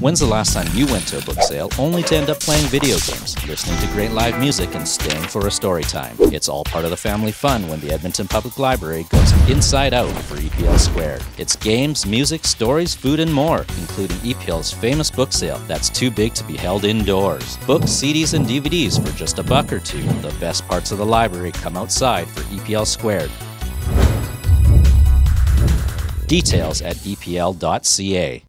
When's the last time you went to a book sale only to end up playing video games, listening to great live music, and staying for a story time? It's all part of the family fun when the Edmonton Public Library goes inside out for EPL Squared. It's games, music, stories, food, and more, including EPL's famous book sale that's too big to be held indoors. Books, CDs, and DVDs for just $1 or $2. The best parts of the library come outside for EPL Squared. Details at EPL.ca.